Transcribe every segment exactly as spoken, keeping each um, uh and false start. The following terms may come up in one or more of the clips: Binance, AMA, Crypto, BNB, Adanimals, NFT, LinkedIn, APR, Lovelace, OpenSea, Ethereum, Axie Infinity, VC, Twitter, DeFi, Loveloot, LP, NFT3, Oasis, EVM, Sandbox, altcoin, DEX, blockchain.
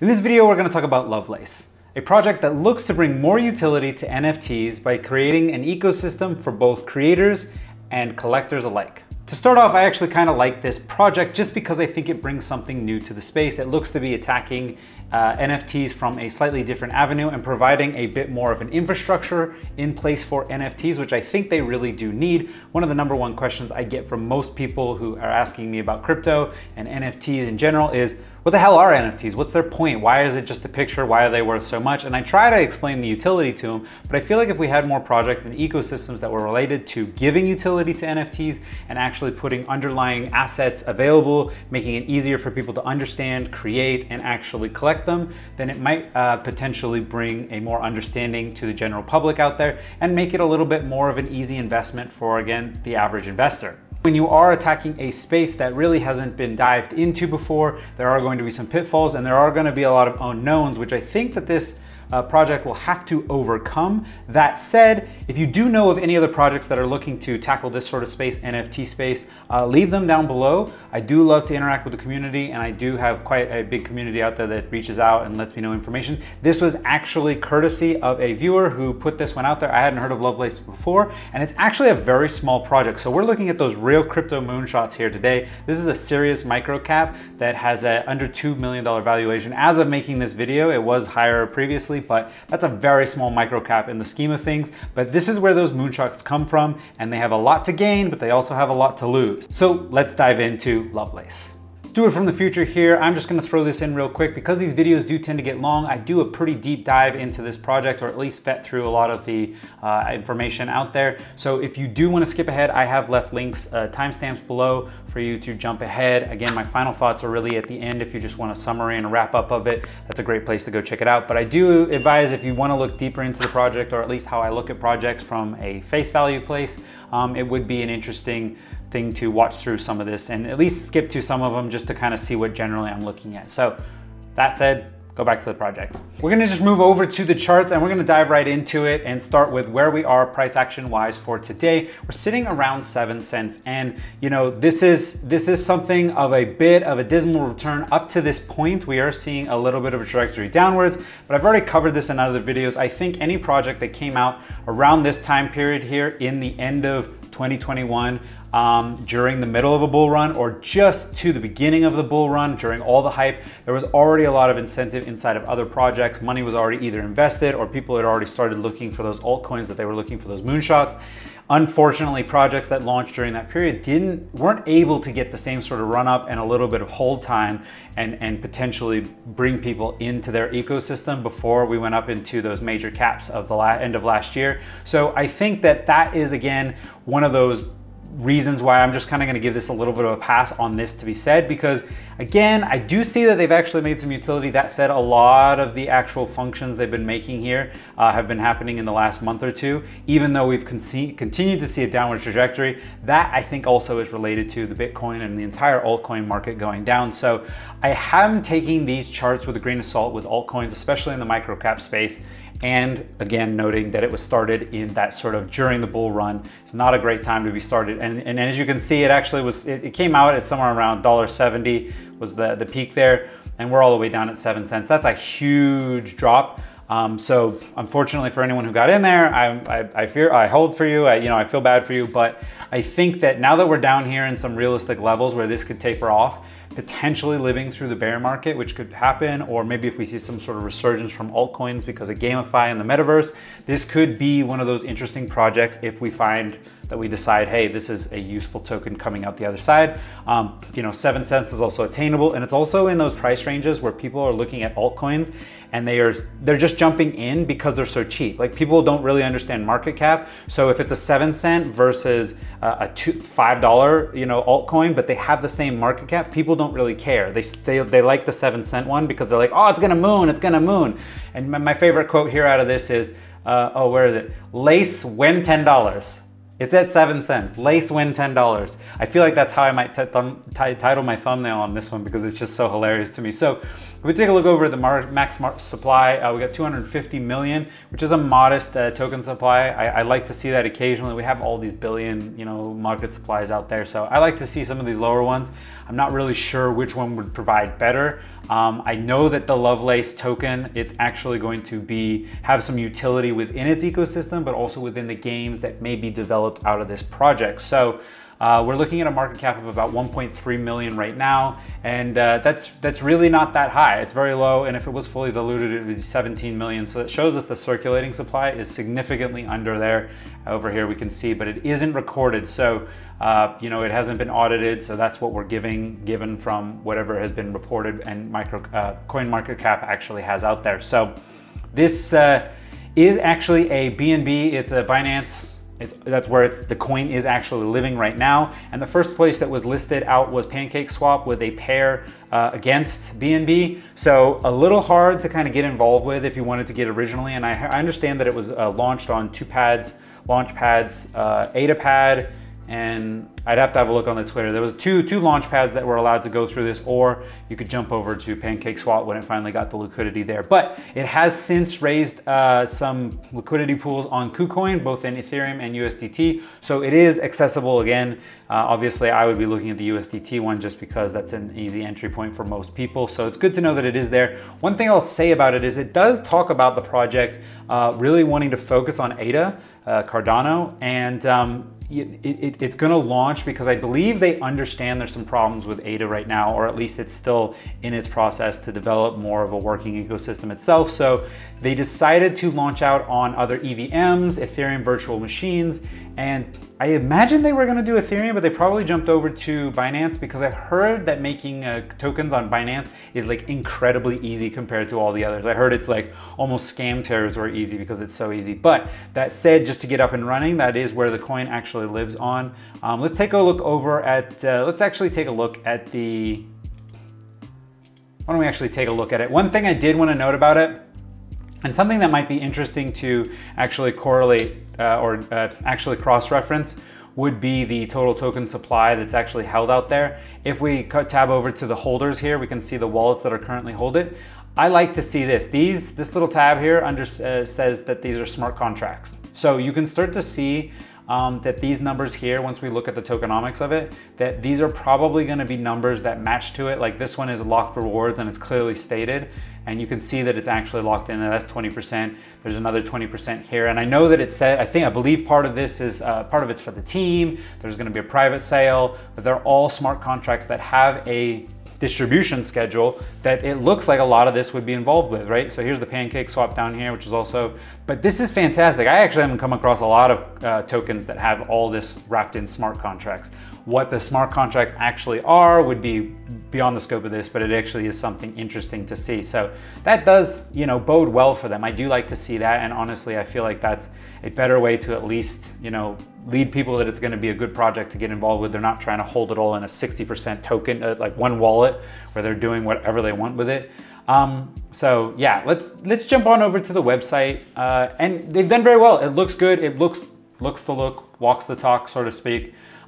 In this video, we're going to talk about Lovelace, a project that looks to bring more utility to N F Ts by creating an ecosystem for both creators and collectors alike. To start off, I actually kind of like this project just because I think it brings something new to the space. It looks to be attacking uh, N F Ts from a slightly different avenue and providing a bit more of an infrastructure in place for N F Ts, which I think they really do need. One of the number one questions I get from most people who are asking me about crypto and N F Ts in general is, what the hell are N F Ts? What's their point? Why is it just a picture? Why are they worth so much? And I try to explain the utility to them, but I feel like if we had more projects and ecosystems that were related to giving utility to N F Ts and actually putting underlying assets available, making it easier for people to understand, create, and actually collect them, then it might uh, potentially bring a more understanding to the general public out there and make it a little bit more of an easy investment for, again, the average investor. When you are attacking a space that really hasn't been dived into before, there are going to be some pitfalls and there are going to be a lot of unknowns, which I think that this uh, project will have to overcome. That said, if you do know of any other projects that are looking to tackle this sort of space, N F T space, uh, leave them down below. I do love to interact with the community and I do have quite a big community out there that reaches out and lets me know information. This was actually courtesy of a viewer who put this one out there. I hadn't heard of Lovelace before, and it's actually a very small project. So we're looking at those real crypto moonshots here today. This is a serious micro cap that has a under two million dollars valuation. As of making this video, it was higher previously, but that's a very small micro cap in the scheme of things. But this is where those moonshots come from, and they have a lot to gain, but they also have a lot to lose. So let's dive into Lovelace. Stuart from the future here. I'm just gonna throw this in real quick because these videos do tend to get long. I do a pretty deep dive into this project, or at least vet through a lot of the uh, information out there. So if you do wanna skip ahead, I have left links, uh, timestamps below for you to jump ahead. Again, my final thoughts are really at the end. If you just want a summary and a wrap up of it, that's a great place to go check it out. But I do advise, if you wanna look deeper into the project, or at least how I look at projects from a face value place, um, it would be an interesting thing to watch through some of this and at least skip to some of them just to kind of see what generally I'm looking at. So that said, go back to the project. We're gonna just move over to the charts and we're gonna dive right into it and start with where we are price action wise for today. We're sitting around seven cents. And you know, this is, this is something of a bit of a dismal return up to this point. We are seeing a little bit of a trajectory downwards, but I've already covered this in other videos. I think any project that came out around this time period here in the end of twenty twenty-one, um, during the middle of a bull run or just to the beginning of the bull run, during all the hype, there was already a lot of incentive inside of other projects. Money was already either invested or people had already started looking for those altcoins that they were looking for those moonshots. Unfortunately, projects that launched during that period didn't weren't able to get the same sort of run up and a little bit of hold time and, and potentially bring people into their ecosystem before we went up into those major caps of the la end of last year. So I think that that is, again, one of those reasons why I'm just kind of going to give this a little bit of a pass on this to be said, because again, I do see that they've actually made some utility. That said, a lot of the actual functions they've been making here uh, have been happening in the last month or two, even though we've con continued to see a downward trajectory. That I think also is related to the Bitcoin and the entire altcoin market going down. So I am taking these charts with a grain of salt with altcoins, especially in the micro cap space. And again, noting that it was started in that sort of during the bull run. It's not a great time to be started. And, and as you can see, it actually was, it, it came out at somewhere around one dollar seventy was the, the peak there. And we're all the way down at seven cents. That's a huge drop. Um, so unfortunately for anyone who got in there, I, I, I fear, I hold for you, I, you know, I feel bad for you, but I think that now that we're down here in some realistic levels where this could taper off, potentially living through the bear market, which could happen, or maybe if we see some sort of resurgence from altcoins because of gamify and the metaverse, this could be one of those interesting projects if we find that we decide, hey, this is a useful token coming out the other side. Um, you know, seven cents is also attainable. And it's also in those price ranges where people are looking at altcoins and they are, they're just jumping in because they're so cheap. Like, people don't really understand market cap. So if it's a seven cent versus a, a two, five dollar, you know, altcoin, but they have the same market cap, people don't really care. They, they, they like the seven cent one because they're like, oh, it's gonna moon, it's gonna moon. And my, my favorite quote here out of this is, uh, oh, where is it? Lace win ten dollars. It's at seven cents. Lace win ten dollars. I feel like that's how I might title my thumbnail on this one because it's just so hilarious to me. So if we take a look over at the max supply, uh, we got two hundred fifty million, which is a modest uh, token supply. I, I like to see that occasionally. We have all these billion, you know, market supplies out there. So I like to see some of these lower ones. I'm not really sure which one would provide better. Um, I know that the Lovelace token, it's actually going to be have some utility within its ecosystem, but also within the games that may be developed out of this project. So uh, we're looking at a market cap of about one point three million right now, and uh, that's that's really not that high. It's very low, and if it was fully diluted, it would be seventeen million. So it shows us the circulating supply is significantly under there. Over here we can see, but it isn't recorded, so uh, you know, it hasn't been audited. So that's what we're giving given from whatever has been reported and micro uh, coin market cap actually has out there. So this uh, is actually a B N B. It's a Binance. It's, that's where it's, the coin is actually living right now. And the first place that was listed out was PancakeSwap with a pair uh, against B N B. So a little hard to kind of get involved with if you wanted to get originally. And I, I understand that it was uh, launched on two pads, launch pads, uh, A D A pad, and I'd have to have a look on the Twitter. There was two, two launch pads that were allowed to go through this, or you could jump over to PancakeSwap when it finally got the liquidity there. But it has since raised uh, some liquidity pools on KuCoin, both in Ethereum and U S D T. So it is accessible again. Uh, obviously, I would be looking at the U S D T one just because that's an easy entry point for most people. So it's good to know that it is there. One thing I'll say about it is it does talk about the project uh, really wanting to focus on A D A, uh, Cardano, and um, It, it, it's gonna launch because I believe they understand there's some problems with A D A right now, or at least it's still in its process to develop more of a working ecosystem itself. So they decided to launch out on other E V Ms, Ethereum virtual machines, and I imagine they were gonna do Ethereum, but they probably jumped over to Binance because I heard that making uh, tokens on Binance is like incredibly easy compared to all the others. I heard it's like almost scam territory easy because it's so easy. But that said, just to get up and running, that is where the coin actually lives on. Um, let's take a look over at, uh, let's actually take a look at the, why don't we actually take a look at it? One thing I did want to note about it, and something that might be interesting to actually correlate uh, or uh, actually cross-reference, would be the total token supply that's actually held out there. If we tab over to the holders here, we can see the wallets that are currently hold it. I like to see this. These, this little tab here under, uh, says that these are smart contracts. So you can start to see Um, that these numbers here, once we look at the tokenomics of it, that these are probably gonna be numbers that match to it. Like this one is locked rewards and it's clearly stated. And you can see that it's actually locked in there. That's twenty percent. There's another twenty percent here. And I know that it said, I think, I believe part of this is, uh, part of it's for the team. There's gonna be a private sale, but they're all smart contracts that have a distribution schedule that it looks like a lot of this would be involved with, right? So here's the PancakeSwap down here, which is also, but this is fantastic. I actually haven't come across a lot of uh, tokens that have all this wrapped in smart contracts. What the smart contracts actually are would be beyond the scope of this, but it actually is something interesting to see. So that does, you know, bode well for them. I do like to see that. And honestly, I feel like that's a better way to at least, you know, lead people that it's going to be a good project to get involved with. They're not trying to hold it all in a sixty percent token, uh, like one wallet where they're doing whatever they want with it. Um, so yeah, let's let's jump on over to the website. Uh, and they've done very well. It looks good. It looks looks the look, walks the talk, so to speak.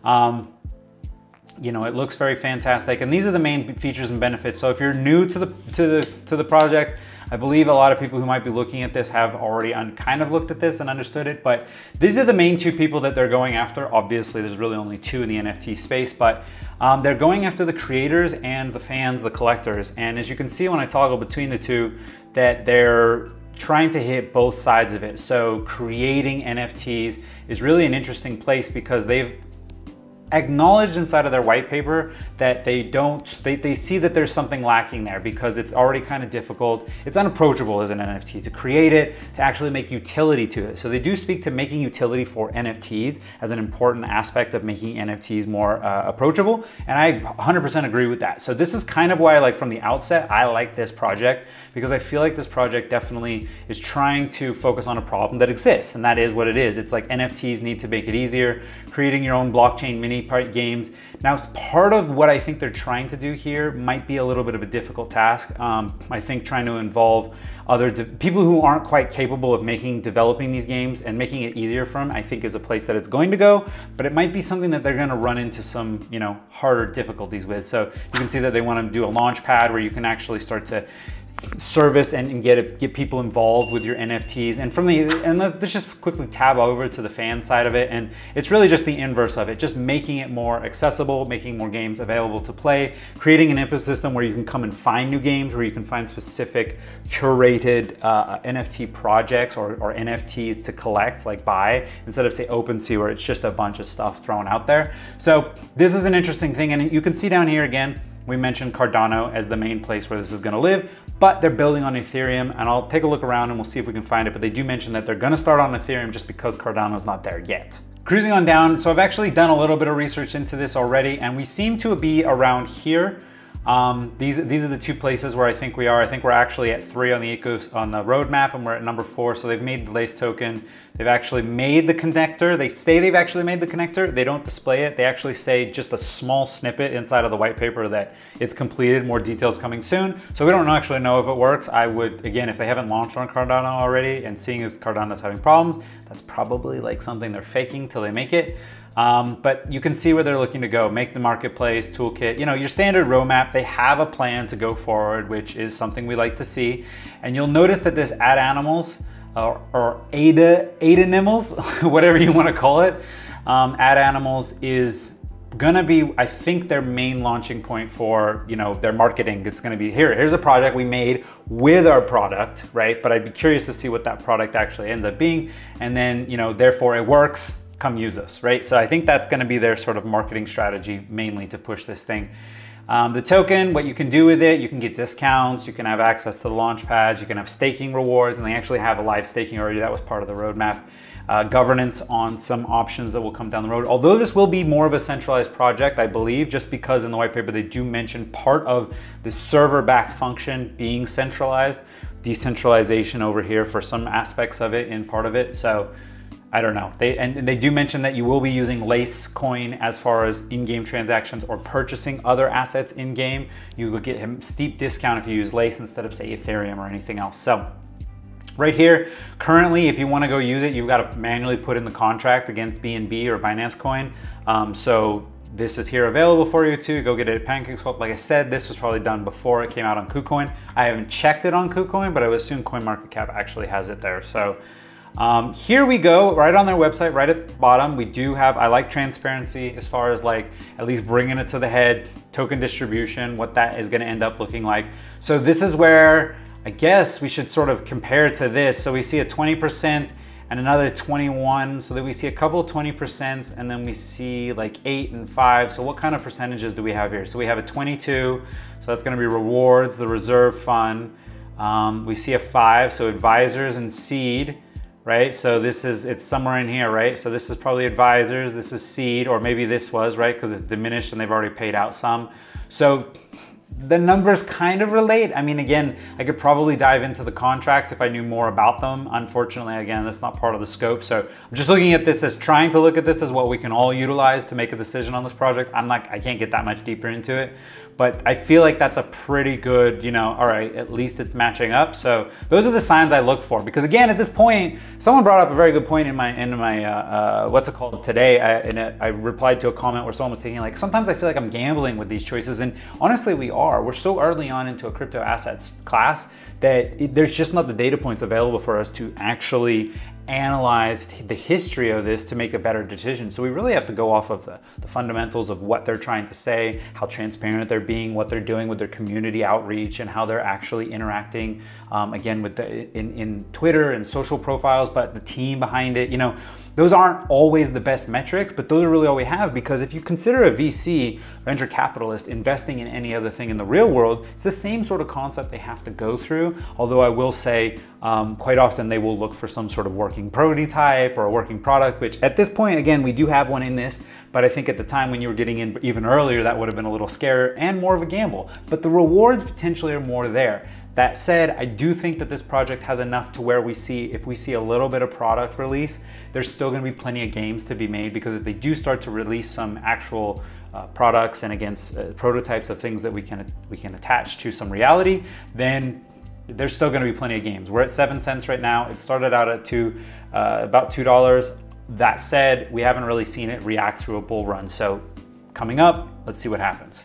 Um, You know, it looks very fantastic, and these are the main features and benefits. So if you're new to the to the to the project, I believe a lot of people who might be looking at this have already un, kind of looked at this and understood it. But these are the main two people that they're going after. Obviously, there's really only two in the N F T space, but um, they're going after the creators and the fans, the collectors. And as you can see when I toggle between the two, that they're trying to hit both sides of it. So creating N F Ts is really an interesting place because they've acknowledged inside of their white paper that they don't, they, they see that there's something lacking there because it's already kind of difficult. It's unapproachable as an N F T to create it, to actually make utility to it. So they do speak to making utility for N F Ts as an important aspect of making N F Ts more uh, approachable. And I one hundred percent agree with that. So this is kind of why, like from the outset, I like this project, because I feel like this project definitely is trying to focus on a problem that exists. And that is what it is. It's like N F Ts need to make it easier, creating your own blockchain mini part games. Now, part of what I think they're trying to do here might be a little bit of a difficult task. Um, I think trying to involve other people who aren't quite capable of making, developing these games and making it easier for them, I think is a place that it's going to go, but it might be something that they're going to run into some, you know, harder difficulties with. So you can see that they want to do a launch pad where you can actually start to service and, and get a, get people involved with your N F Ts. And from the and let's just quickly tab over to the fan side of it, and it's really just the inverse of it, just making it more accessible, making more games available to play, creating an ecosystem where you can come and find new games, where you can find specific curated uh, N F T projects or, or N F Ts to collect, like buy, instead of say OpenSea where it's just a bunch of stuff thrown out there. So this is an interesting thing, and you can see down here again, we mentioned Cardano as the main place where this is gonna live, but they're building on Ethereum, and I'll take a look around and we'll see if we can find it, but they do mention that they're gonna start on Ethereum just because Cardano's not there yet. Cruising on down, so I've actually done a little bit of research into this already, and we seem to be around here. Um, these, these are the two places where I think we are. I think we're actually at three on the ecos, on the roadmap, and we're at number four. So they've made the Lace token. They've actually made the connector. They say they've actually made the connector. They don't display it. They actually say just a small snippet inside of the white paper that it's completed. More details coming soon. So we don't actually know if it works. I would, again, if they haven't launched on Cardano already, and seeing as Cardano's having problems, that's probably like something they're faking till they make it. Um, but you can see where they're looking to go. Make the marketplace, toolkit, you know, your standard roadmap. They have a plan to go forward, which is something we like to see. And you'll notice that this Adanimals, or, or Ada, Adanimals, whatever you want to call it, um, Adanimals is gonna be, I think, their main launching point for, you know, their marketing. It's gonna be here, here's a project we made with our product, right? But I'd be curious to see what that product actually ends up being. And then, you know, therefore it works. Come use us, right? So I think that's gonna be their sort of marketing strategy mainly to push this thing. Um, the token, what you can do with it, you can get discounts, you can have access to the launch pads, you can have staking rewards, and they actually have a live staking already. That was part of the roadmap. Uh, governance on some options that will come down the road. Although this will be more of a centralized project, I believe, just because in the white paper, they do mention part of the server back function being centralized, decentralization over here for some aspects of it in part of it. So I don't know. They, and they do mention that you will be using Lace coin as far as in-game transactions or purchasing other assets in-game. You will get a steep discount if you use Lace instead of, say, Ethereum or anything else. So right here, currently, if you want to go use it, you've got to manually put in the contract against B N B or Binance coin. Um, so this is here available for you too. Go get it at PancakeSwap. Like I said, this was probably done before it came out on KuCoin. I haven't checked it on KuCoin, but I would assume CoinMarketCap actually has it there. So Um, here we go, right on their website, right at the bottom. We do have, I like transparency as far as like at least bringing it to the head, token distribution, what that is gonna end up looking like. So this is where I guess we should sort of compare to this. So we see a twenty percent and another twenty-one, so that we see a couple of twenty percent, and then we see like eight and five. So what kind of percentages do we have here? So we have a twenty-two, so that's gonna be rewards, the reserve fund. Um, we see a five, so advisors and seed. Right, so this is, it's somewhere in here, right? So this is probably advisors, this is seed, or maybe this was, right? Because it's diminished and they've already paid out some. So the numbers kind of relate. I mean, again, I could probably dive into the contracts if I knew more about them. Unfortunately, again, that's not part of the scope. So I'm just looking at this as trying to look at this as what we can all utilize to make a decision on this project. I'm like, I can't get that much deeper into it, but I feel like that's a pretty good, you know, all right, at least it's matching up. So those are the signs I look for, because again, at this point, someone brought up a very good point in my, in my uh, uh, what's it called today. I, and it, I replied to a comment where someone was taking like, sometimes I feel like I'm gambling with these choices. And honestly, we are. We're so early on into a crypto assets class that it, there's just not the data points available for us to actually analyze the history of this to make a better decision. So we really have to go off of the, the fundamentals of what they're trying to say, how transparent they're being, what they're doing with their community outreach, and how they're actually interacting, um, again, with the, in, in Twitter and social profiles, but the team behind it, you know, those aren't always the best metrics, but those are really all we have, because if you consider a V C, venture capitalist, investing in any other thing in the real world, it's the same sort of concept they have to go through. Although I will say, um, quite often they will look for some sort of working prototype or a working product, which at this point, again, we do have one in this, but I think at the time when you were getting in even earlier, that would have been a little scarier and more of a gamble, but the rewards potentially are more there. That said, I do think that this project has enough to where we see, if we see a little bit of product release, there's still gonna be plenty of games to be made, because if they do start to release some actual uh, products and against uh, prototypes of things that we can, we can attach to some reality, then there's still gonna be plenty of games. We're at seven cents right now. It started out at two, uh, about two dollars. That said, we haven't really seen it react through a bull run. So coming up, let's see what happens.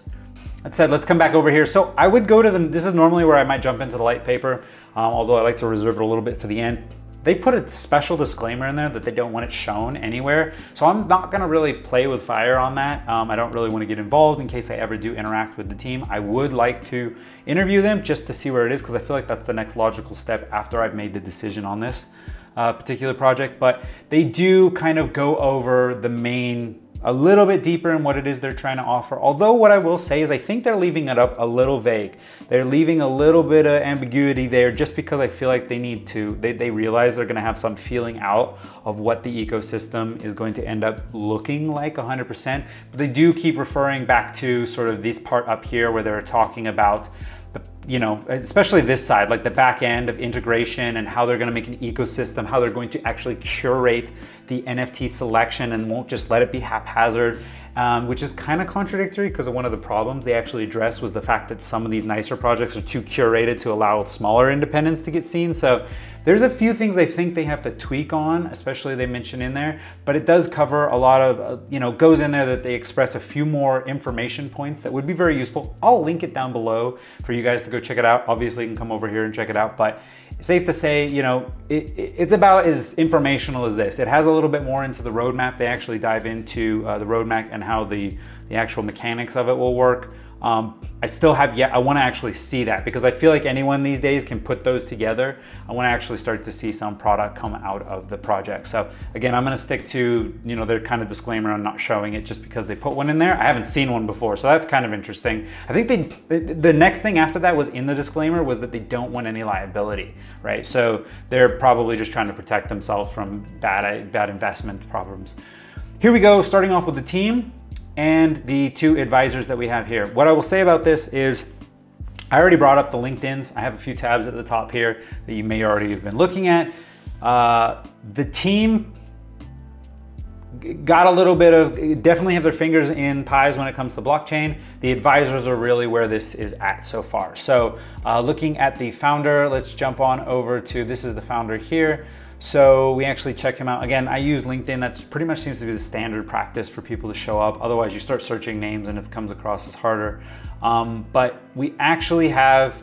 That said, let's come back over here. So I would go to the, this is normally where I might jump into the light paper, um, although I like to reserve it a little bit for the end. They put a special disclaimer in there that they don't want it shown anywhere. So I'm not gonna really play with fire on that. Um, I don't really wanna get involved in case I ever do interact with the team. I would like to interview them just to see where it is, because I feel like that's the next logical step after I've made the decision on this uh, particular project. But they do kind of go over the main, a little bit deeper in what it is they're trying to offer. Although what I will say is I think they're leaving it up a little vague. They're leaving a little bit of ambiguity there just because I feel like they need to, they, they realize they're gonna have some feeling out of what the ecosystem is going to end up looking like one hundred percent. But they do keep referring back to sort of this part up here where they're talking about the, you know, especially this side, like the back end of integration and how they're gonna make an ecosystem, how they're going to actually curate the N F T selection and won't just let it be haphazard, um, which is kind of contradictory because one of the problems they actually addressed was the fact that some of these nicer projects are too curated to allow smaller independents to get seen. So there's a few things I think they have to tweak on, especially they mention in there, but it does cover a lot of, uh, you know, goes in there that they express a few more information points that would be very useful. I'll link it down below for you guys to go check it out. Obviously you can come over here and check it out, but safe to say, you know, it, it's about as informational as this. It has a little bit more into the roadmap. They actually dive into uh, the roadmap and how the, the actual mechanics of it will work. Um, I still have yet, I want to actually see that because I feel like anyone these days can put those together. I want to actually start to see some product come out of the project. So again, I'm going to stick to, you know, their kind of disclaimer on not showing it just because they put one in there. I haven't seen one before. So that's kind of interesting. I think they, the next thing after that was in the disclaimer was that they don't want any liability, right? So they're probably just trying to protect themselves from bad, bad investment problems. Here we go. Starting off with the team and the two advisors that we have here. What I will say about this is, I already brought up the LinkedIn's. I have a few tabs at the top here that you may already have been looking at. Uh, the team got a little bit of, definitely have their fingers in pies when it comes to blockchain. The advisors are really where this is at so far. So uh, looking at the founder, let's jump on over to, this is the founder here. So we actually check him out. Again, I use LinkedIn. That's pretty much seems to be the standard practice for people to show up. Otherwise you start searching names and it comes across as harder. Um, but we actually have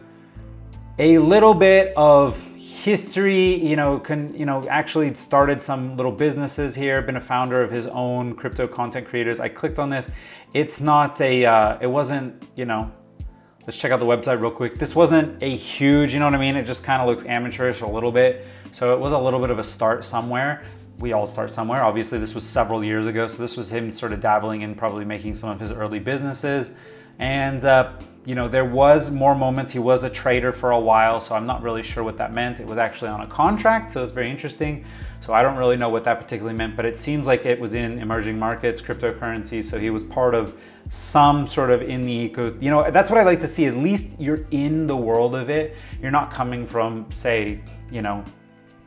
a little bit of history, you know, can, you know, actually started some little businesses here, been a founder of his own crypto content creators. I clicked on this. It's not a, uh, it wasn't, you know, let's check out the website real quick. This wasn't a huge, you know what I mean? It just kind of looks amateurish a little bit. So it was a little bit of a start somewhere. We all start somewhere. Obviously this was several years ago. So this was him sort of dabbling in probably making some of his early businesses. And uh, you know, there was more moments. He was a trader for a while. So I'm not really sure what that meant. It was actually on a contract. So it's very interesting. So I don't really know what that particularly meant, but it seems like it was in emerging markets, cryptocurrency. So he was part of some sort of in the eco, you know, that's what I like to see. At least you're in the world of it. You're not coming from, say, you know,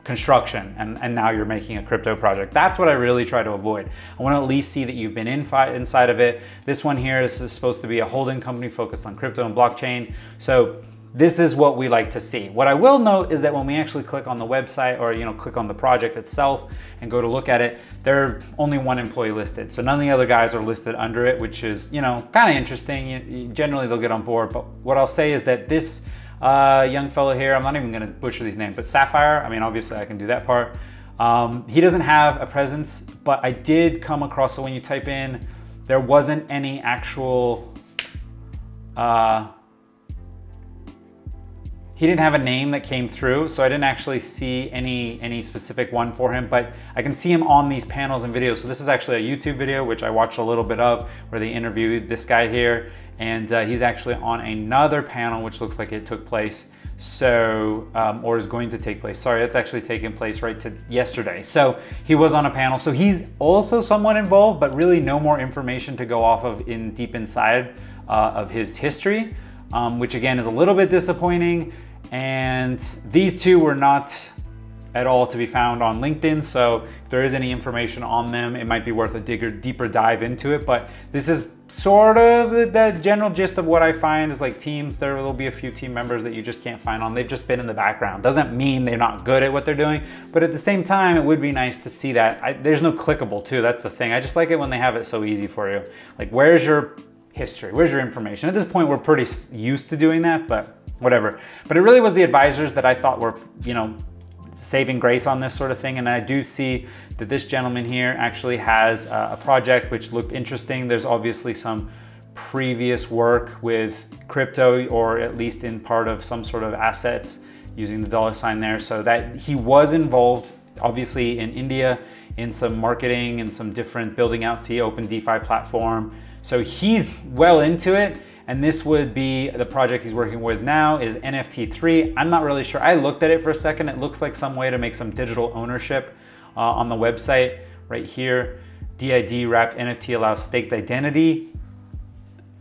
construction and, and now you're making a crypto project. That's what I really try to avoid. I want to at least see that you've been in inside of it. This one here is supposed to be a holding company focused on crypto and blockchain. So this is what we like to see. What I will note is that when we actually click on the website or, you know, click on the project itself and go to look at it, there are only one employee listed. So none of the other guys are listed under it, which is, you know, kind of interesting. You, you, generally they'll get on board. But what I'll say is that this uh, young fellow here, I'm not even going to butcher these names, but Sapphire, I mean, obviously I can do that part. Um, he doesn't have a presence, but I did come across. So when you type in, there wasn't any actual, uh, he didn't have a name that came through, so I didn't actually see any any specific one for him, but I can see him on these panels and videos. So this is actually a YouTube video, which I watched a little bit of, where they interviewed this guy here, and uh, he's actually on another panel, which looks like it took place, so, um, or is going to take place. Sorry, it's actually taking place right to yesterday. So he was on a panel, so he's also somewhat involved, but really no more information to go off of in deep inside uh, of his history, um, which again is a little bit disappointing. And these two were not at all to be found on LinkedIn. So if there is any information on them, it might be worth a digger, deeper dive into it. But this is sort of the, the general gist of what I find is like teams, there will be a few team members that you just can't find on. They've just been in the background. Doesn't mean they're not good at what they're doing, but at the same time, it would be nice to see that. I, there's no clickable too, that's the thing. I just like it when they have it so easy for you. Like, where's your history? Where's your information? At this point, we're pretty used to doing that, but whatever. But it really was the advisors that I thought were, you know, saving grace on this sort of thing. And I do see that this gentleman here actually has a project which looked interesting. There's obviously some previous work with crypto, or at least in part of some sort of assets using the dollar sign there. So that he was involved, obviously, in India in some marketing and some different building out the open DeFi platform. So he's well into it. And this would be the project he's working with now, is N F T three. I'm not really sure. I looked at it for a second. It looks like some way to make some digital ownership uh, on the website right here. D I D wrapped N F T allows staked identity.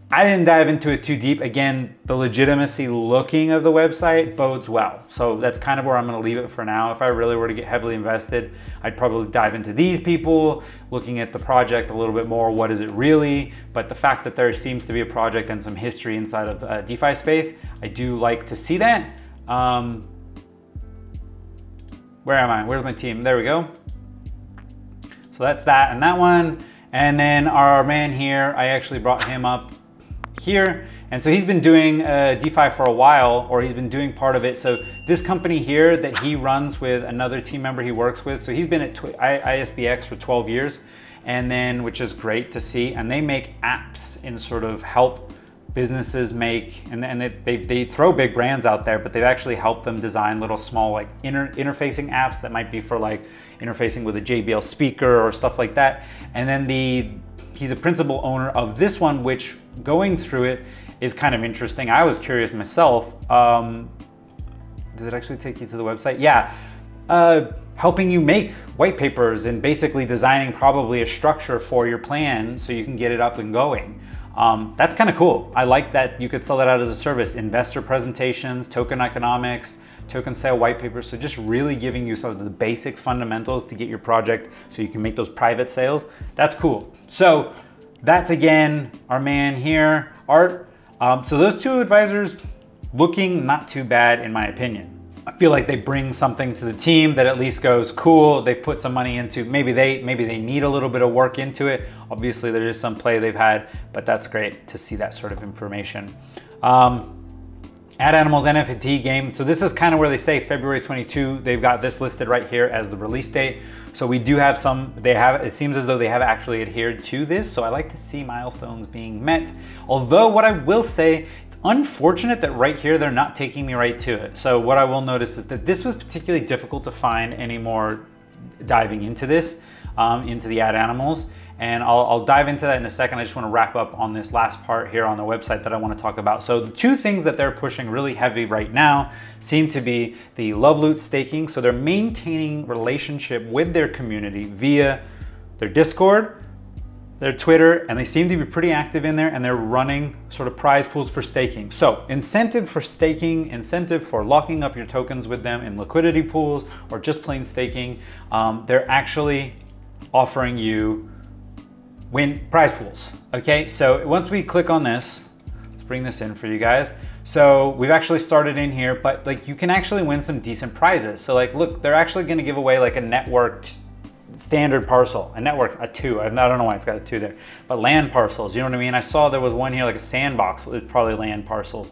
I didn't dive into it too deep. Again, the legitimacy looking of the website bodes well. So that's kind of where I'm gonna leave it for now. If I really were to get heavily invested, I'd probably dive into these people, looking at the project a little bit more. What is it really? But the fact that there seems to be a project and some history inside of uh, DeFi space, I do like to see that. Um, where am I? Where's my team? There we go. So that's that and that one. And then our man here, I actually brought him up here. And so he's been doing uh, DeFi for a while, or he's been doing part of it. So this company here that he runs with another team member he works with. So he's been at I S B X for twelve years, and then, which is great to see. And they make apps and sort of help businesses make, and, and they, they, they throw big brands out there, but they've actually helped them design little small like inter, interfacing apps that might be for like interfacing with a J B L speaker or stuff like that. And then the he's a principal owner of this one, which going through it is kind of interesting. I was curious myself. Um, did it actually take you to the website? Yeah. Uh, helping you make white papers and basically designing probably a structure for your plan so you can get it up and going. Um, that's kind of cool. I like that you could sell that out as a service. Investor presentations, token economics, token sale white papers. So just really giving you some of the basic fundamentals to get your project so you can make those private sales. That's cool. So that's again, our man here, Art. Um, so those two advisors looking not too bad in my opinion. I feel like they bring something to the team that at least goes, cool, they've put some money into, maybe they maybe they need a little bit of work into it. Obviously there is some play they've had, but that's great to see that sort of information. Um, Adanimals N F T game. So this is kind of where they say February twenty-second, they've got this listed right here as the release date. So we do have some, they have, it seems as though they have actually adhered to this. So I like to see milestones being met. Although what I will say, unfortunate that right here they're not taking me right to it. So what I will notice is that this was particularly difficult to find any more diving into this, um, into the Adanimals. And I'll, I'll dive into that in a second. I just want to wrap up on this last part here on the website that I want to talk about. So the two things that they're pushing really heavy right now seem to be the Lovelace staking. So they're maintaining relationship with their community via their Discord, their Twitter, and they seem to be pretty active in there, and they're running sort of prize pools for staking. So incentive for staking, incentive for locking up your tokens with them in liquidity pools or just plain staking. Um, they're actually offering you win prize pools. Okay, so once we click on this, let's bring this in for you guys. So we've actually started in here, but like you can actually win some decent prizes. So like, look, they're actually gonna give away like a networked standard parcel, a network, a two. I don't know why it's got a two there, but land parcels, you know what I mean? I saw there was one here like a sandbox, it's probably land parcels.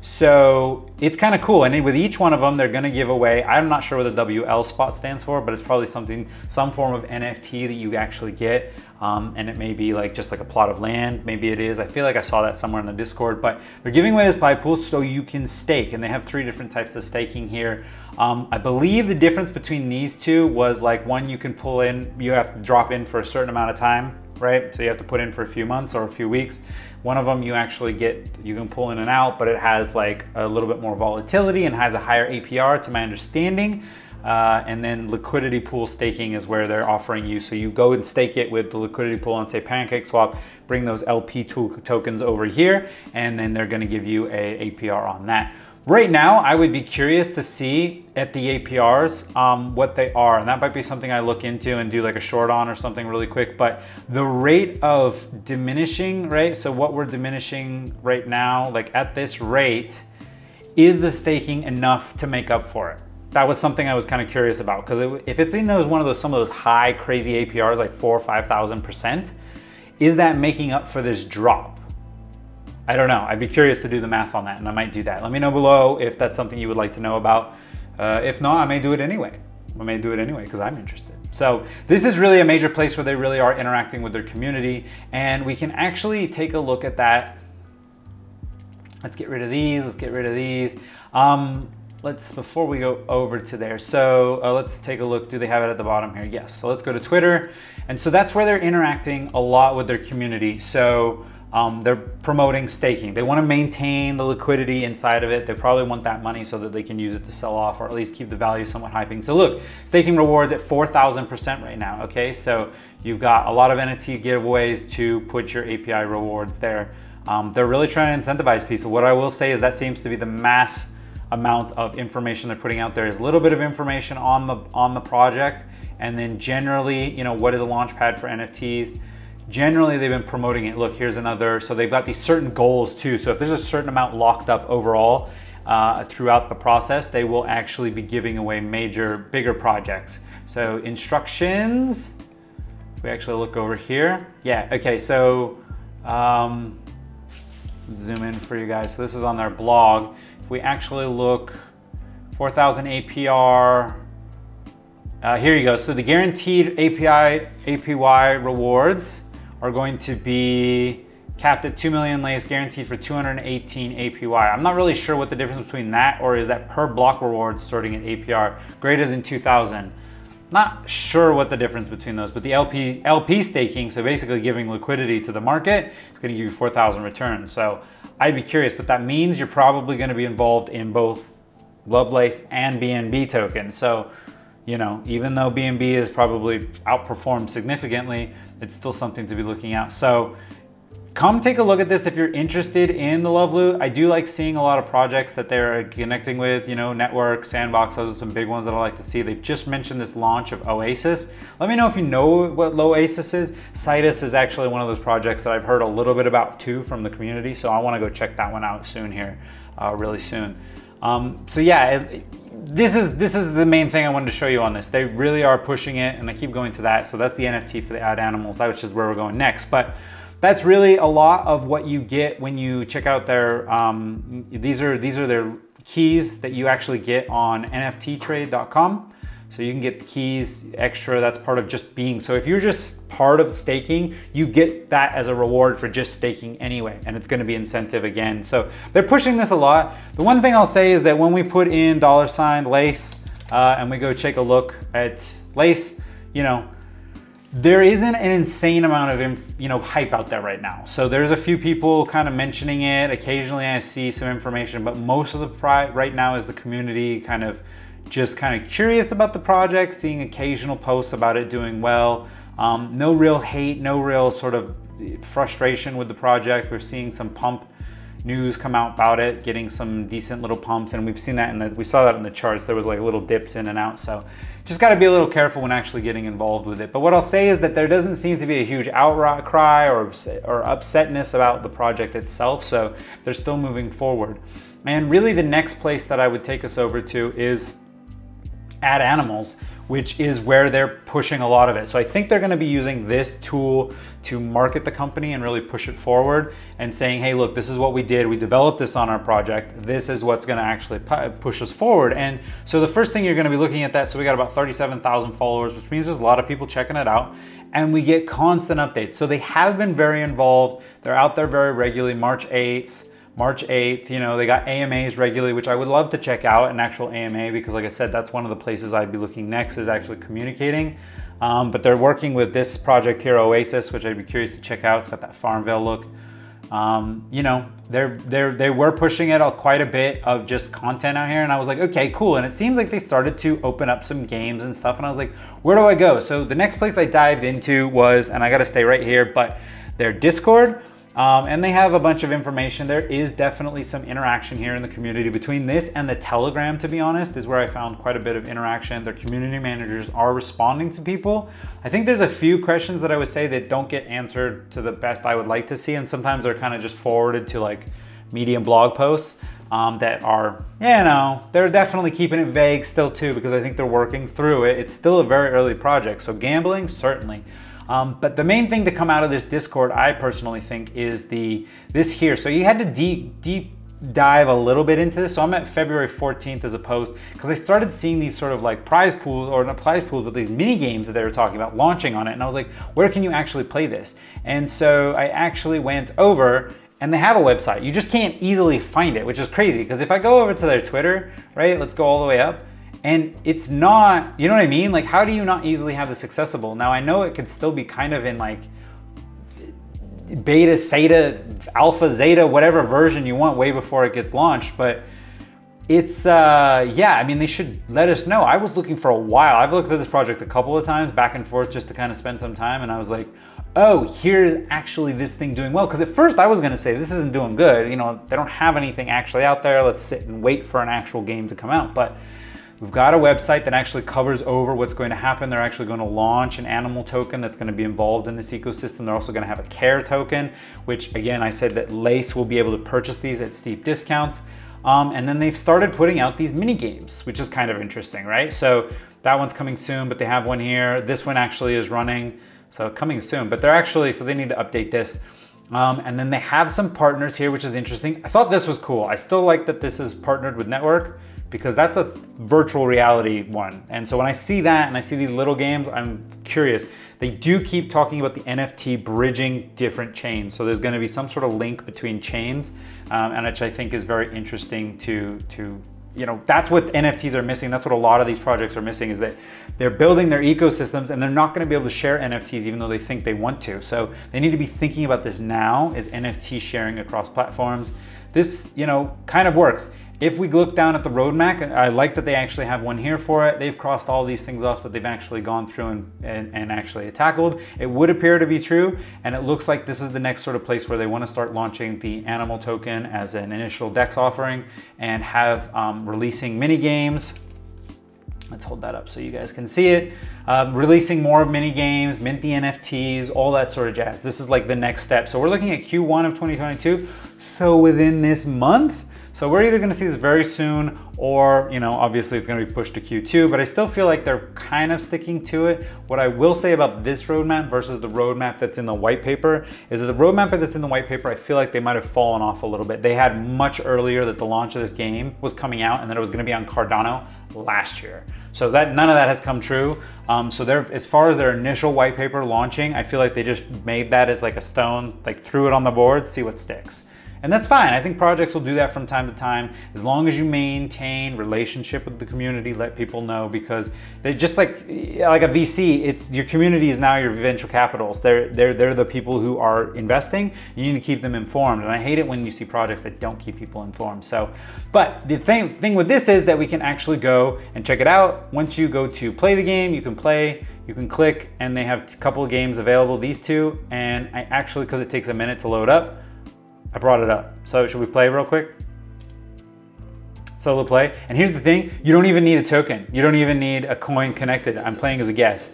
So it's kind of cool. And with each one of them, they're gonna give away, I'm not sure what the W L spot stands for, but it's probably something, some form of N F T that you actually get. Um, and it may be like just like a plot of land, maybe it is. I feel like I saw that somewhere in the Discord, but they're giving away this prize pool so you can stake. And they have three different types of staking here. Um, I believe the difference between these two was like one you can pull in, you have to drop in for a certain amount of time, right? So you have to put in for a few months or a few weeks. One of them you actually get, you can pull in and out, but it has like a little bit more volatility and has a higher A P R to my understanding. Uh, and then liquidity pool staking is where they're offering you. So you go and stake it with the liquidity pool on say PancakeSwap, bring those L P to tokens over here, and then they're gonna give you a A P R on that. Right now, I would be curious to see at the A P Rs um, what they are. And that might be something I look into and do like a short on or something really quick, but the rate of diminishing, right? So what we're diminishing right now, like at this rate, is the staking enough to make up for it? That was something I was kind of curious about, because it, if it's in those one of those some of those high crazy A P Rs like four or five thousand percent, is that making up for this drop? I don't know. I'd be curious to do the math on that, and I might do that. Let me know below if that's something you would like to know about. Uh, if not, I may do it anyway. I may do it anyway because I'm interested. So this is really a major place where they really are interacting with their community, and we can actually take a look at that. Let's get rid of these. Let's get rid of these. Um, let's, before we go over to there, so uh, let's take a look. Do they have it at the bottom here? Yes. So let's go to Twitter. And so that's where they're interacting a lot with their community. So Um, they're promoting staking. They want to maintain the liquidity inside of it. They probably want that money so that they can use it to sell off, or at least keep the value somewhat hyping. So look, staking rewards at four thousand percent right now, okay? So you've got a lot of N F T giveaways to put your A P I rewards there. Um, they're really trying to incentivize people. What I will say is that seems to be the mass amount of information they're putting out there is a little bit of information on the, on the project. And then generally, you know, what is a launchpad for N F Ts? Generally, they've been promoting it. Look, here's another. So they've got these certain goals too. So if there's a certain amount locked up overall uh, throughout the process, they will actually be giving away major, bigger projects. So instructions, if we actually look over here. Yeah, okay, so um, let's zoom in for you guys. So this is on their blog. If we actually look, four thousand A P R, uh, here you go. So the guaranteed A P I, A P Y rewards are going to be capped at two million lays, guaranteed for two hundred eighteen A P Y. I'm not really sure what the difference between that, or is that per block reward starting at A P R greater than two thousand. Not sure what the difference between those, but the L P, L P staking, so basically giving liquidity to the market, it's gonna give you four thousand returns. So I'd be curious, but that means you're probably gonna be involved in both Lovelace and B N B tokens. So, you know, even though B N B is probably outperformed significantly, it's still something to be looking at. So come take a look at this if you're interested in the Love Loot. I do like seeing a lot of projects that they're connecting with, you know, Network, Sandbox, those are some big ones that I like to see. They've just mentioned this launch of Oasis. Let me know if you know what Oasis is. Sidus is actually one of those projects that I've heard a little bit about too from the community. So I wanna go check that one out soon here, uh, really soon. Um, so yeah, it, This is this is the main thing I wanted to show you on this. They really are pushing it, and I keep going to that. So that's the N F T for the Adanimals, which is where we're going next. But that's really a lot of what you get when you check out their. Um, these are these are their keys that you actually get on N F T trade dot com. So you can get the keys extra. That's part of just being. So if you're just part of staking, you get that as a reward for just staking anyway, and it's going to be incentive again. So they're pushing this a lot. The one thing I'll say is that when we put in dollar sign Lace uh, and we go take a look at Lace, you know, there isn't an insane amount of, you know, hype out there right now. So there's a few people kind of mentioning it. Occasionally I see some information, but most of the pri right now is the community kind of just kind of curious about the project, seeing occasional posts about it doing well. Um, no real hate, no real sort of frustration with the project. We're seeing some pump news come out about it, getting some decent little pumps, and we've seen that in the, we saw that in the charts. There was like little dips in and out. So just gotta be a little careful when actually getting involved with it. But what I'll say is that there doesn't seem to be a huge outcry or, or upsetness about the project itself. So they're still moving forward. And really the next place that I would take us over to is Adanimals, which is where they're pushing a lot of it. So I think they're going to be using this tool to market the company and really push it forward and saying, hey, look, this is what we did. We developed this on our project. This is what's going to actually push us forward. And so the first thing you're going to be looking at that. So we got about thirty-seven thousand followers, which means there's a lot of people checking it out, and we get constant updates. So they have been very involved. They're out there very regularly. March eighth, March eighth, you know, they got A M As regularly, which I would love to check out, an actual A M A, because like I said, that's one of the places I'd be looking next is actually communicating. Um, but they're working with this project here, Oasis, which I'd be curious to check out. It's got that Farmville look. Um, you know, they're, they're, they were pushing it out quite a bit of just content out here. And I was like, okay, cool. And it seems like they started to open up some games and stuff. And I was like, where do I go? So the next place I dived into was, and I got to stay right here, but their Discord. Um, and they have a bunch of information. There is definitely some interaction here in the community between this and the Telegram, to be honest, is where I found quite a bit of interaction. Their community managers are responding to people. I think there's a few questions that I would say that don't get answered to the best I would like to see. And sometimes they're kind of just forwarded to like Medium blog posts um, that are, you know, they're definitely keeping it vague still too, because I think they're working through it. It's still a very early project. So gambling, certainly. Um, but the main thing to come out of this Discord, I personally think, is the this here. So you had to deep, deep dive a little bit into this. So I'm at February fourteenth as opposed, because I started seeing these sort of like prize pools, or not prize pools, but these mini games that they were talking about launching on it. And I was like, where can you actually play this? And so I actually went over, and they have a website. You just can't easily find it, which is crazy. Because if I go over to their Twitter, right, let's go all the way up. And it's not, you know what I mean? Like, how do you not easily have this accessible? Now, I know it could still be kind of in like beta, theta, alpha, zeta, whatever version you want way before it gets launched. But it's, uh, yeah, I mean, they should let us know. I was looking for a while. I've looked at this project a couple of times back and forth just to kind of spend some time. And I was like, oh, here's actually this thing doing well. Because at first I was going to say, this isn't doing good. You know, they don't have anything actually out there. Let's sit and wait for an actual game to come out. But we've got a website that actually covers over what's going to happen. They're actually going to launch an animal token that's going to be involved in this ecosystem. They're also going to have a care token, which again, I said that Lace will be able to purchase these at steep discounts. Um, and then they've started putting out these mini games, which is kind of interesting, right? So that one's coming soon, but they have one here. This one actually is running, so coming soon, but they're actually, so they need to update this. Um, and then they have some partners here, which is interesting. I thought this was cool. I still like that this is partnered with Network, because that's a virtual reality one. And so when I see that and I see these little games, I'm curious. They do keep talking about the N F T bridging different chains. So there's gonna be some sort of link between chains, um, and which I think is very interesting to, to, you know, that's what N F Ts are missing. That's what a lot of these projects are missing, is that they're building their ecosystems and they're not gonna be able to share N F Ts even though they think they want to. So they need to be thinking about this now, is N F T sharing across platforms. This, you know, kind of works. If we look down at the roadmap, I like that they actually have one here for it. They've crossed all these things off that they've actually gone through and, and, and actually tackled. It would appear to be true. And it looks like this is the next sort of place where they want to start launching the animal token as an initial DEX offering and have um, releasing mini games. Let's hold that up so you guys can see it. Um, releasing more mini games, mint the N F Ts, all that sort of jazz. This is like the next step. So we're looking at Q one of twenty twenty-two. So within this month, so we're either gonna see this very soon, or, you know, obviously it's gonna be pushed to Q two, but I still feel like they're kind of sticking to it. What I will say about this roadmap versus the roadmap that's in the white paper is that the roadmap that's in the white paper, I feel like they might've fallen off a little bit. They had much earlier that the launch of this game was coming out and that it was gonna be on Cardano last year. So that none of that has come true. Um, so they're, as far as their initial white paper launching, I feel like they just made that as like a stone, like threw it on the board, see what sticks. And that's fine. I think projects will do that from time to time, as long as you maintain relationship with the community, let people know, because they're just like, like a V C, it's your community is now your venture capitals. They're, they're, they're the people who are investing. You need to keep them informed. And I hate it when you see projects that don't keep people informed. So, but the thing, thing with this is that we can actually go and check it out. Once you go to play the game, you can play, you can click, and they have a couple of games available, these two. And I actually, cause it takes a minute to load up, I brought it up. So should we play real quick? Solo play. And here's the thing, you don't even need a token. You don't even need a coin connected. I'm playing as a guest.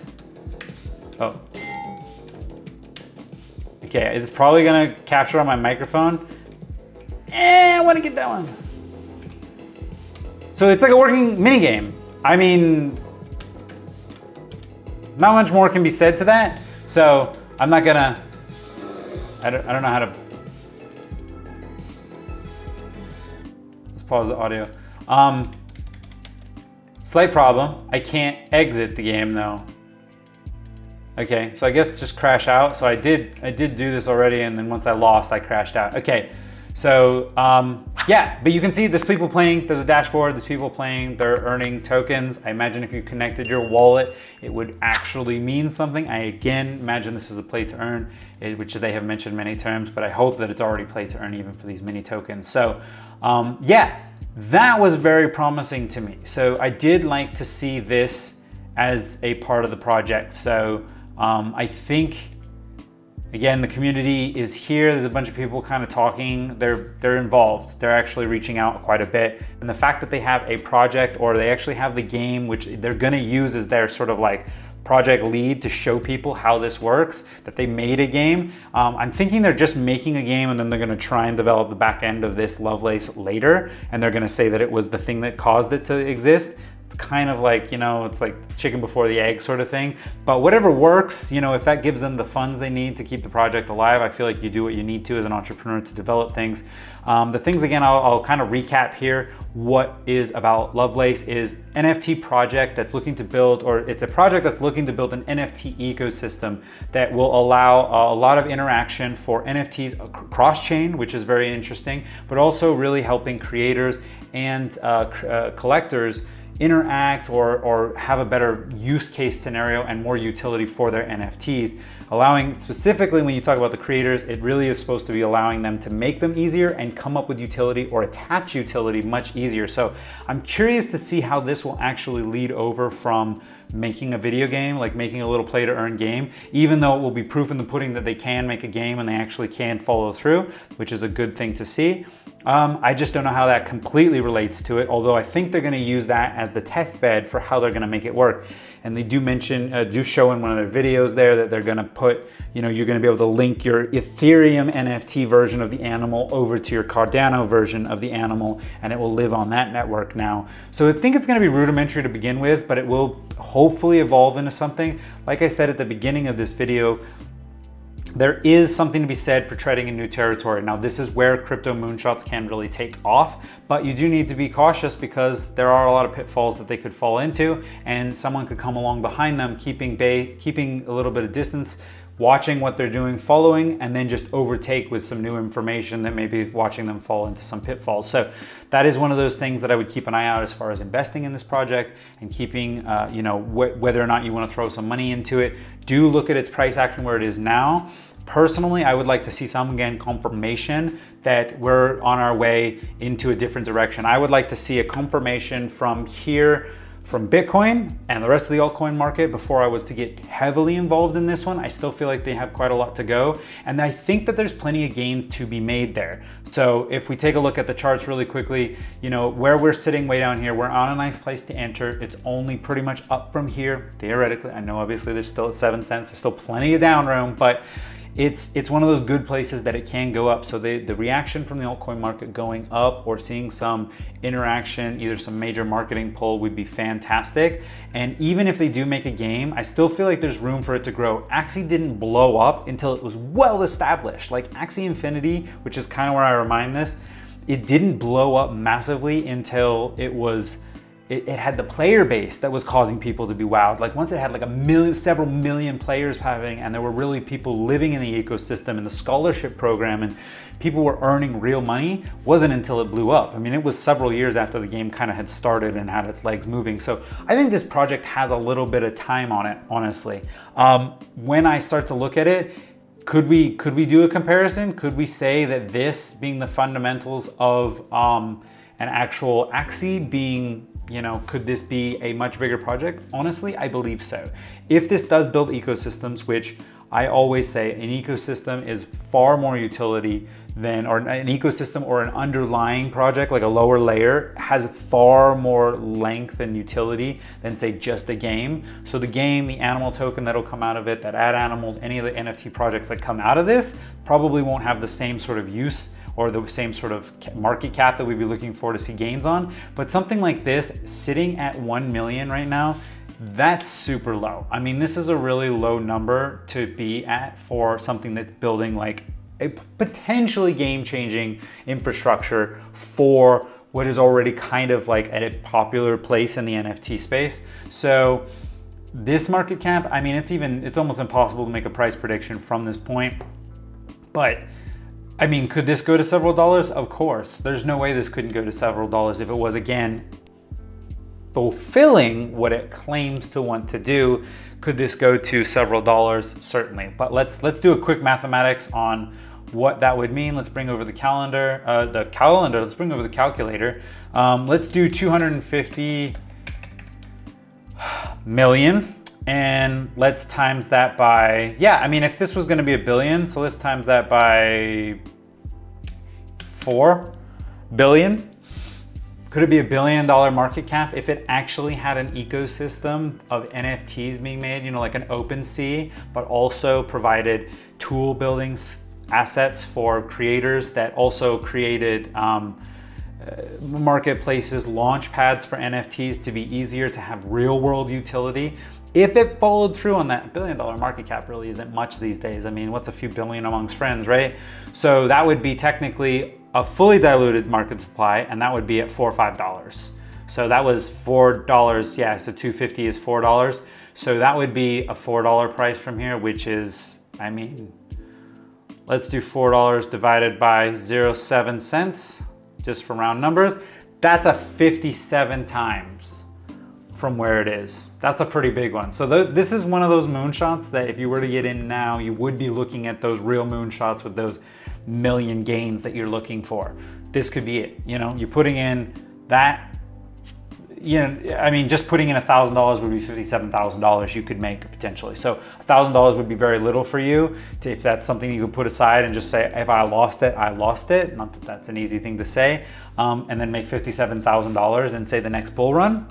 Oh. Okay, it's probably gonna capture on my microphone. Eh, I wanna get that one. So it's like a working minigame. I mean, not much more can be said to that. So I'm not gonna, I don't, I don't know how to, pause the audio. Um, slight problem. I can't exit the game though. Okay, so I guess just crash out. So I did, I did do this already, and then once I lost, I crashed out. Okay, so um, yeah, but you can see there's people playing. There's a dashboard. There's people playing. They're earning tokens. I imagine if you connected your wallet, it would actually mean something. I again imagine this is a play to earn, which they have mentioned many times, but I hope that it's already play to earn even for these mini tokens. So. Um, yeah, that was very promising to me. So I did like to see this as a part of the project. So um, I think, again, the community is here. There's a bunch of people kind of talking. They're, they're involved. They're actually reaching out quite a bit. And the fact that they have a project, or they actually have the game, which they're going to use as their sort of like project lead to show people how this works, that they made a game. Um, I'm thinking they're just making a game, and then they're gonna try and develop the back end of this Lovelace later. And they're gonna say that it was the thing that caused it to exist. kind of like, you know, it's like chicken before the egg sort of thing. But whatever works, you know, if that gives them the funds they need to keep the project alive, I feel like you do what you need to as an entrepreneur to develop things. Um, the things, again, I'll, I'll kind of recap here. What is about Lovelace is an N F T project that's looking to build, or it's a project that's looking to build an N F T ecosystem that will allow a lot of interaction for N F Ts cross-chain, which is very interesting, but also really helping creators and uh, uh, collectors interact or, or have a better use case scenario and more utility for their N F Ts. Allowing, specifically when you talk about the creators, it really is supposed to be allowing them to make them easier and come up with utility or attach utility much easier. So I'm curious to see how this will actually lead over from making a video game, like making a little play to earn game, even though it will be proof in the pudding that they can make a game and they actually can follow through, which is a good thing to see. Um, I just don't know how that completely relates to it, although I think they're gonna use that as the test bed for how they're gonna make it work. And they do mention, uh, do show in one of their videos there that they're gonna put, you know, you're gonna be able to link your Ethereum N F T version of the animal over to your Cardano version of the animal, and it will live on that network now. So I think it's gonna be rudimentary to begin with, but it will hopefully evolve into something. Like I said at the beginning of this video, there is something to be said for treading in new territory. Now, this is where crypto moonshots can really take off, but you do need to be cautious because there are a lot of pitfalls that they could fall into, and someone could come along behind them, keeping bay, keeping a little bit of distance, watching what they're doing, following, and then just overtake with some new information that may be watching them fall into some pitfalls. So that is one of those things that I would keep an eye out as far as investing in this project and keeping, uh, you know, wh whether or not you want to throw some money into it. Do look at its price action where it is now. Personally, I would like to see some, again, confirmation that we're on our way into a different direction. I would like to see a confirmation from here, from Bitcoin and the rest of the altcoin market before I was to get heavily involved in this one. I still feel like they have quite a lot to go. And I think that there's plenty of gains to be made there. So if we take a look at the charts really quickly, you know, where we're sitting way down here, we're on a nice place to enter. It's only pretty much up from here, theoretically. I know obviously there's still at seven cents, there's still plenty of down room, but It's, it's one of those good places that it can go up. So the, the reaction from the altcoin market going up or seeing some interaction, either some major marketing pull, would be fantastic. And even if they do make a game, I still feel like there's room for it to grow. Axie didn't blow up until it was well established. Like Axie Infinity, which is kind of where I remind this, it didn't blow up massively until it was It, it had the player base that was causing people to be wowed. Like once it had like a million, several million players having, and there were really people living in the ecosystem and the scholarship program and people were earning real money, wasn't until it blew up. I mean, it was several years after the game kind of had started and had its legs moving. So I think this project has a little bit of time on it, honestly. Um, when I start to look at it, could we, could we do a comparison? Could we say that this being the fundamentals of um, an actual Axie being, you know, could this be a much bigger project? Honestly, I believe so. If this does build ecosystems, which I always say an ecosystem is far more utility than, or an ecosystem or an underlying project, like a lower layer, has far more length and utility than say just a game. So the game, the animal token that'll come out of it, that add animals, any of the N F T projects that come out of this probably won't have the same sort of use or the same sort of market cap that we'd be looking for to see gains on. But something like this, sitting at one million right now, that's super low. I mean, this is a really low number to be at for something that's building like a potentially game-changing infrastructure for what is already kind of like at a popular place in the N F T space. So this market cap, I mean, it's even, it's almost impossible to make a price prediction from this point, but I mean, could this go to several dollars? Of course. There's no way this couldn't go to several dollars if it was, again, fulfilling what it claims to want to do. Could this go to several dollars? Certainly. But let's let's do a quick mathematics on what that would mean. Let's bring over the calendar, uh, the calendar. Let's bring over the calculator. Um, let's do two hundred fifty million. And let's times that by, yeah, I mean, if this was gonna be a billion, so let's times that by four billion. Could it be a billion dollar market cap if it actually had an ecosystem of N F Ts being made, you know, like an OpenSea, but also provided tool building assets for creators that also created, um, marketplaces, launch pads for N F Ts to be easier to have real world utility. If it followed through on that, billion dollar market cap really isn't much these days. I mean, what's a few billion amongst friends, right? So that would be technically a fully diluted market supply, and that would be at four or five dollars. So that was four dollars, yeah, so two fifty is four dollars. So that would be a four dollar price from here, which is, I mean, let's do four dollars divided by zero point zero seven cents, just for round numbers. That's a fifty-seven times from where it is. That's a pretty big one. So th this is one of those moonshots that if you were to get in now, you would be looking at those real moonshots with those million gains that you're looking for. This could be it, you know, you're putting in that, you know, I mean, just putting in one thousand dollars would be fifty-seven thousand dollars you could make potentially. So one thousand dollars would be very little for you to, if that's something you could put aside and just say, if I lost it, I lost it. Not that that's an easy thing to say. Um, and then make fifty-seven thousand dollars and say the next bull run.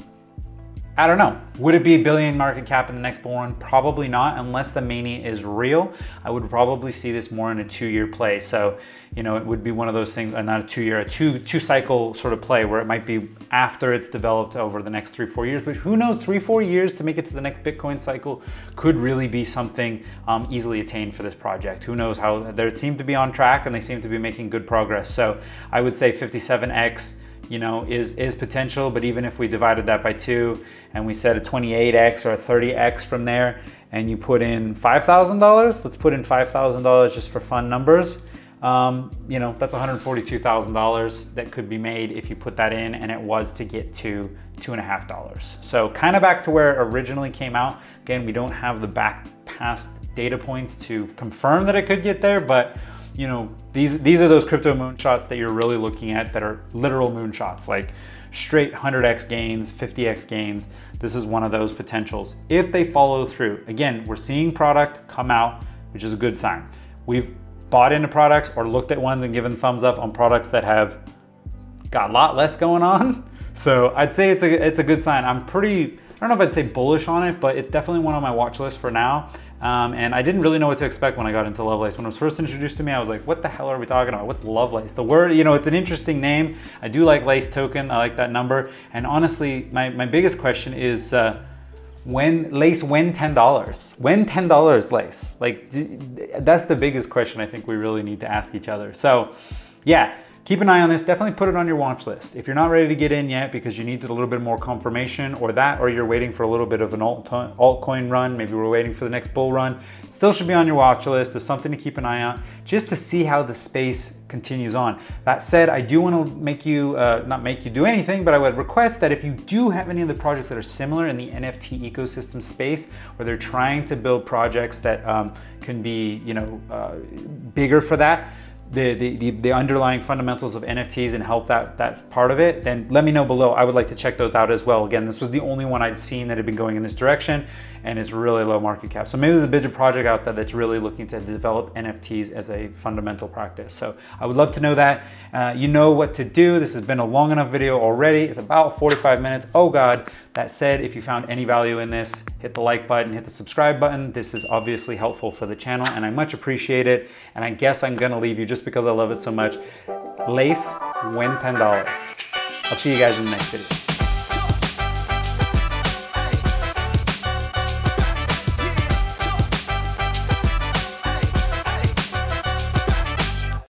I don't know. Would it be a billion market cap in the next bull run? Probably not, unless the mania is real. I would probably see this more in a two-year play. So, you know, it would be one of those things, not a two-year, a two, two cycle sort of play where it might be after it's developed over the next three, four years. But who knows, three, four years to make it to the next Bitcoin cycle could really be something um, easily attained for this project. Who knows how, they seem to be on track and they seem to be making good progress. So I would say fifty-seven X, you know, is, is potential, but even if we divided that by two and we said a twenty-eight X or a thirty X from there, and you put in five thousand dollars, let's put in five thousand dollars just for fun numbers. Um, you know, that's one hundred forty-two thousand dollars that could be made if you put that in, and it was to get to two and a half dollars. So kind of back to where it originally came out. Again, we don't have the back past data points to confirm that it could get there, but you know, these these are those crypto moonshots that you're really looking at that are literal moonshots, like straight one hundred X gains, fifty X gains. This is one of those potentials. If they follow through, again, we're seeing product come out, which is a good sign. We've bought into products or looked at ones and given thumbs up on products that have got a lot less going on. So I'd say it's a, it's a good sign. I'm pretty, I don't know if I'd say bullish on it, but it's definitely one on my watch list for now. Um, and I didn't really know what to expect when I got into Lovelace. When it was first introduced to me, I was like, what the hell are we talking about? What's Lovelace? The word, you know, it's an interesting name. I do like Lace token. I like that number. And honestly, my, my biggest question is, uh, when Lace, when ten dollars? When ten dollars Lace? Like, that's the biggest question I think we really need to ask each other. So yeah, keep an eye on this. Definitely put it on your watch list. If you're not ready to get in yet because you need a little bit more confirmation or that, or you're waiting for a little bit of an alt altcoin run, maybe we're waiting for the next bull run, still should be on your watch list. There's something to keep an eye on just to see how the space continues on. That said, I do want to make you, uh, not make you do anything, but I would request that if you do have any of the projects that are similar in the N F T ecosystem space, where they're trying to build projects that um, can be, you know, uh, bigger for that, The, the, the underlying fundamentals of N F Ts and help that, that part of it, then let me know below. I would like to check those out as well. Again, this was the only one I'd seen that had been going in this direction, and it's really low market cap. So maybe there's a bigger project out there that's really looking to develop N F Ts as a fundamental practice. So I would love to know that. Uh, you know what to do. This has been a long enough video already. It's about forty-five minutes. Oh God. That said, if you found any value in this, hit the like button, hit the subscribe button. This is obviously helpful for the channel and I much appreciate it. And I guess I'm gonna leave you just because I love it so much. Lace, when ten dollars. I'll see you guys in the next video.